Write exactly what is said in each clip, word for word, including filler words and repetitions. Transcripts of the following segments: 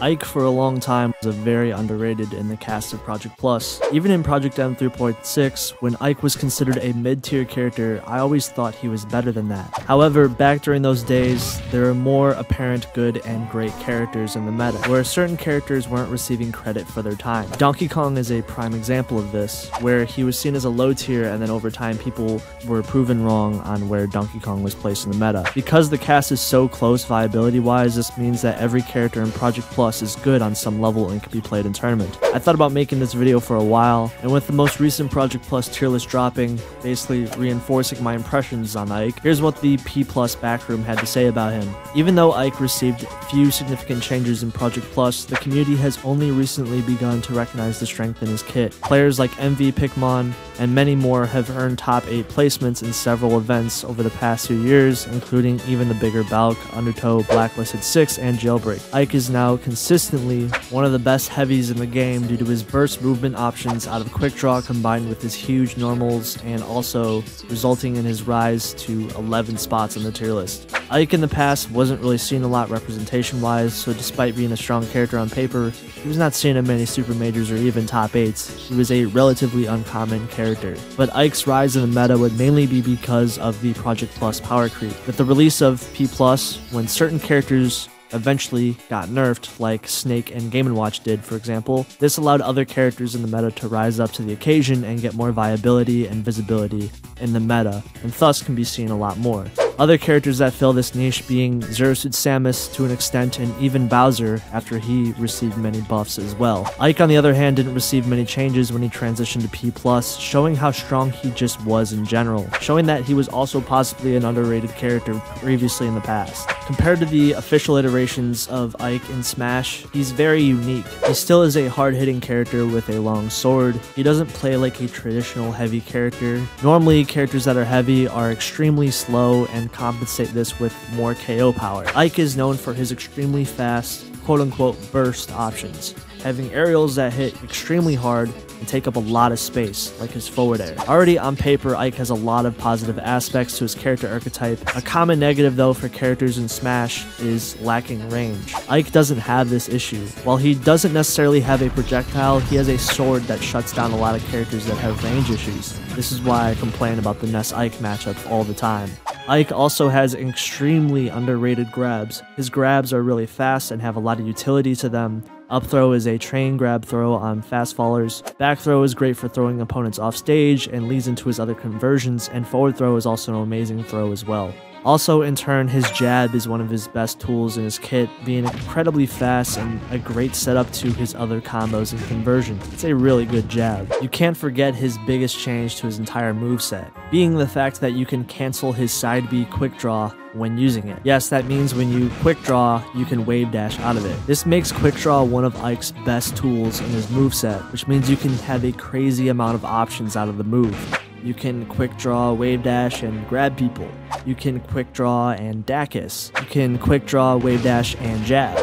Ike for a long time was very underrated in the cast of Project Plus. Even in Project M three point six, when Ike was considered a mid-tier character, I always thought he was better than that. However, back during those days, there were more apparent good and great characters in the meta, where certain characters weren't receiving credit for their time. Donkey Kong is a prime example of this, where he was seen as a low tier and then over time people were proven wrong on where Donkey Kong was placed in the meta. Because the cast is so close viability-wise, this means that every character in Project Plus is good on some level and can be played in tournament. I thought about making this video for a while, and with the most recent Project Plus tier list dropping, basically reinforcing my impressions on Ike, here's what the P plus backroom had to say about him. Even though Ike received few significant changes in Project Plus, the community has only recently begun to recognize the strength in his kit. Players like M V, Pikmon, and many more have earned top eight placements in several events over the past few years, including even the bigger Balk, Undertow, Blacklisted six, and Jailbreak. Ike is now consistently one of the best heavies in the game due to his burst movement options out of quick draw combined with his huge normals, and also resulting in his rise to eleven spots on the tier list. Ike in the past wasn't really seen a lot representation-wise, so despite being a strong character on paper, he was not seen in many super majors or even top eights. He was a relatively uncommon character. But Ike's rise in the meta would mainly be because of the Project Plus power creep. With the release of P plus, when certain characters eventually got nerfed, like Snake and Game and Watch did, for example, this allowed other characters in the meta to rise up to the occasion and get more viability and visibility in the meta, and thus can be seen a lot more. Other characters that fill this niche being Zero Suit Samus to an extent, and even Bowser after he received many buffs as well. Ike, on the other hand, didn't receive many changes when he transitioned to P plus, showing how strong he just was in general, showing that he was also possibly an underrated character previously in the past. Compared to the official iterations of Ike in Smash, he's very unique. He still is a hard-hitting character with a long sword. He doesn't play like a traditional heavy character. Normally, characters that are heavy are extremely slow and compensate this with more K O power. Ike is known for his extremely fast, quote-unquote burst options, having aerials that hit extremely hard and take up a lot of space, like his forward air. Already on paper, Ike has a lot of positive aspects to his character archetype. A common negative though for characters in Smash is lacking range. Ike doesn't have this issue. While he doesn't necessarily have a projectile, he has a sword that shuts down a lot of characters that have range issues. This is why I complain about the Ness Ike matchup all the time. Ike also has extremely underrated grabs. His grabs are really fast and have a lot of utility to them. Up throw is a train grab throw on fast fallers. Back throw is great for throwing opponents off stage and leads into his other conversions, and forward throw is also an amazing throw as well. Also, in turn, his jab is one of his best tools in his kit, being incredibly fast and a great setup to his other combos and conversions. It's a really good jab. You can't forget his biggest change to his entire moveset, being the fact that you can cancel his side B quick draw when using it. Yes, that means when you quick draw, you can wave dash out of it. This makes quick draw one of Ike's best tools in his moveset, which means you can have a crazy amount of options out of the move. You can quick draw, wave dash, and grab people. You can quick draw and dacus. You can quick draw, wave dash, and jab.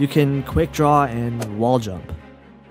You can quick draw and wall jump.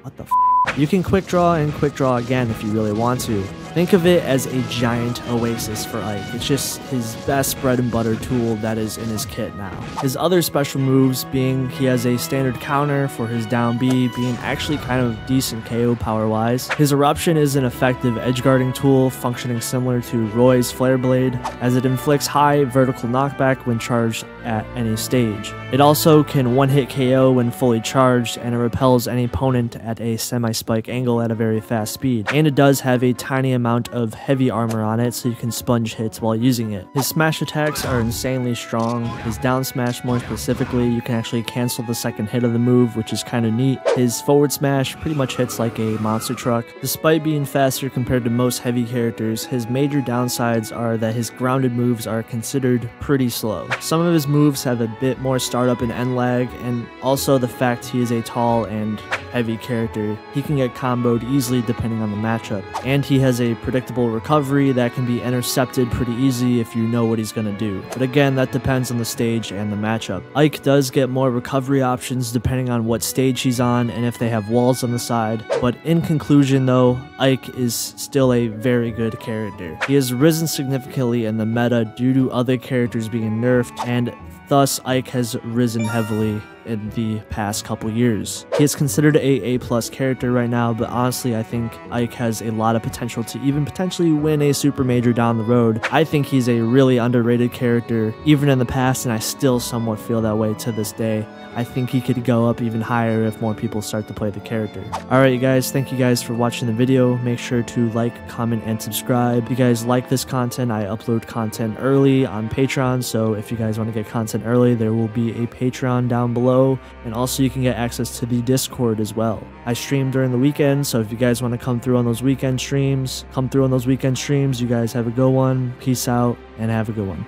What the f? You can quick draw and quick draw again if you really want to. Think of it as a giant oasis for Ike. It's just his best bread and butter tool that is in his kit now. His other special moves being he has a standard counter for his down B, being actually kind of decent K O power wise. His eruption is an effective edge guarding tool functioning similar to Roy's flare blade, as it inflicts high vertical knockback when charged at any stage. It also can one hit K O when fully charged, and it repels any opponent at a semi spike angle at a very fast speed. And it does have a tiny amount amount of heavy armor on it, so you can sponge hits while using it. His smash attacks are insanely strong. His down smash more specifically, you can actually cancel the second hit of the move, which is kind of neat. His forward smash pretty much hits like a monster truck. Despite being faster compared to most heavy characters, his major downsides are that his grounded moves are considered pretty slow. Some of his moves have a bit more startup and end lag, and also the fact he is a tall and heavy character, he can get comboed easily depending on the matchup, and he has a predictable recovery that can be intercepted pretty easy if you know what he's gonna do. But again, that depends on the stage and the matchup. Ike does get more recovery options depending on what stage he's on and if they have walls on the side, but in conclusion though, Ike is still a very good character. He has risen significantly in the meta due to other characters being nerfed, and thus Ike has risen heavily in the past couple years. He is considered a A plus character right now, but honestly, I think Ike has a lot of potential to even potentially win a super major down the road. I think he's a really underrated character, even in the past, and I still somewhat feel that way to this day. I think he could go up even higher if more people start to play the character. Alright you guys, thank you guys for watching the video. Make sure to like, comment, and subscribe. If you guys like this content, I upload content early on Patreon, so if you guys want to get content early, there will be a Patreon down below, and also you can get access to the Discord as well. I stream during the weekend, so if you guys want to come through on those weekend streams, come through on those weekend streams. You guys have a good one, peace out, and have a good one.